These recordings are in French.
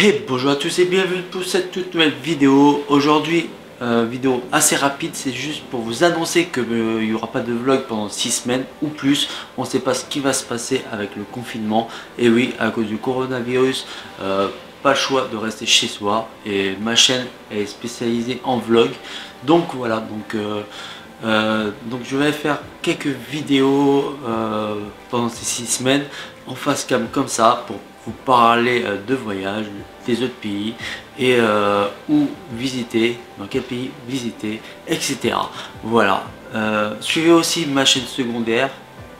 Hey, bonjour à tous et bienvenue pour cette toute nouvelle vidéo. Aujourd'hui, vidéo assez rapide, c'est juste pour vous annoncer qu'il n'y aura pas de vlog pendant 6 semaines ou plus. On ne sait pas ce qui va se passer avec le confinement. Et oui, à cause du coronavirus, pas le choix de rester chez soi. Et ma chaîne est spécialisée en vlog. Donc voilà, donc je vais faire quelques vidéos pendant ces 6 semaines en face cam comme ça pour parler de voyage, des autres pays et où visiter, dans quel pays visiter, etc. Voilà. Suivez aussi ma chaîne secondaire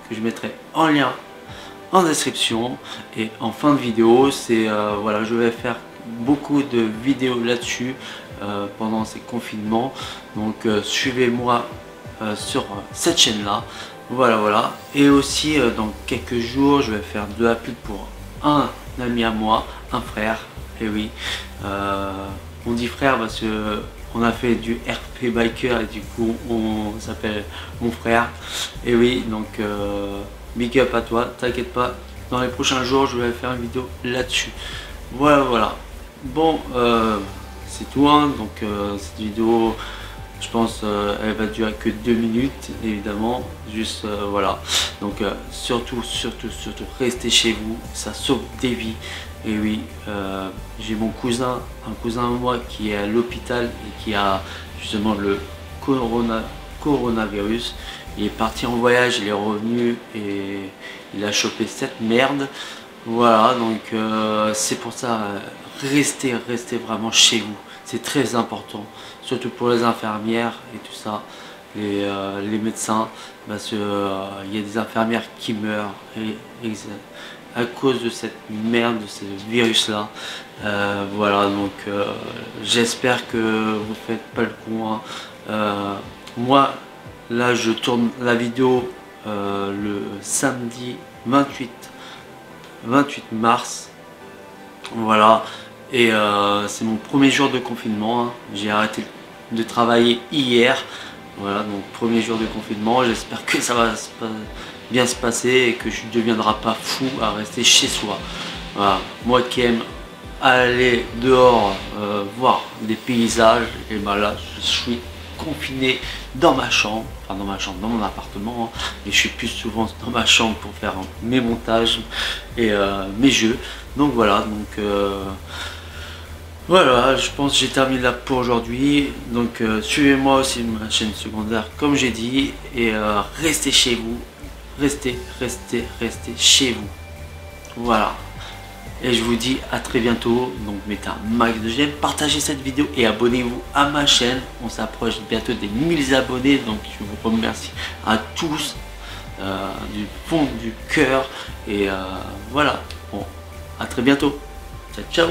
que je mettrai en lien en description et en fin de vidéo. C'est voilà, je vais faire beaucoup de vidéos là-dessus pendant ces confinements. Donc suivez-moi sur cette chaîne-là. Voilà. Et aussi dans quelques jours, je vais faire de la pub pour un ami à moi, un frère, et oui, on dit frère parce que on a fait du RP biker et du coup on s'appelle mon frère, et oui, donc big up à toi, t'inquiète pas, dans les prochains jours je vais faire une vidéo là-dessus. Voilà, bon, c'est tout, hein. Donc cette vidéo, je pense elle va durer que 2 minutes, évidemment, juste voilà. Donc surtout restez chez vous, ça sauve des vies. Et oui, j'ai mon cousin, un cousin à moi qui est à l'hôpital et qui a justement le coronavirus. Il est parti en voyage, il est revenu et il a chopé cette merde. Voilà, donc c'est pour ça, restez vraiment chez vous. C'est très important, surtout pour les infirmières et tout ça, les médecins, parce qu'il y a des infirmières qui meurent et à cause de cette merde, de ce virus-là. Voilà, donc j'espère que vous ne faites pas le con, hein. Moi, là, je tourne la vidéo le samedi 28 mars. Voilà. Et c'est mon premier jour de confinement, hein. J'ai arrêté de travailler hier, voilà, donc premier jour de confinement, j'espère que ça va bien se passer et que je ne deviendrai pas fou à rester chez soi. Voilà. Moi qui aime aller dehors, voir des paysages, et ben là je suis confiné dans ma chambre, enfin dans ma chambre, dans mon appartement, hein. Mais je suis plus souvent dans ma chambre pour faire mes montages et mes jeux. Donc voilà, donc voilà, je pense que j'ai terminé là pour aujourd'hui. Donc suivez-moi aussi ma chaîne secondaire comme j'ai dit. Et restez chez vous. Restez chez vous. Voilà. Et je vous dis à très bientôt. Donc mettez un max de j'aime, partagez cette vidéo et abonnez-vous à ma chaîne. On s'approche bientôt des 1000 abonnés. Donc je vous remercie à tous du fond du cœur. Et voilà. Bon, à très bientôt. Ciao.